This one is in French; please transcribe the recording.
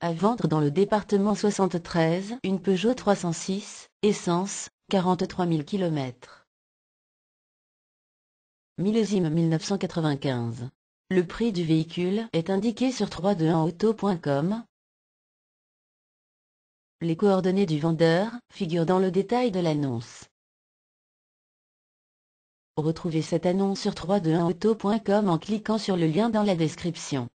À vendre dans le département 73, une Peugeot 306, essence, 43 000 km. Millésime 1995. Le prix du véhicule est indiqué sur 321auto.com. Les coordonnées du vendeur figurent dans le détail de l'annonce. Retrouvez cette annonce sur 321auto.com en cliquant sur le lien dans la description.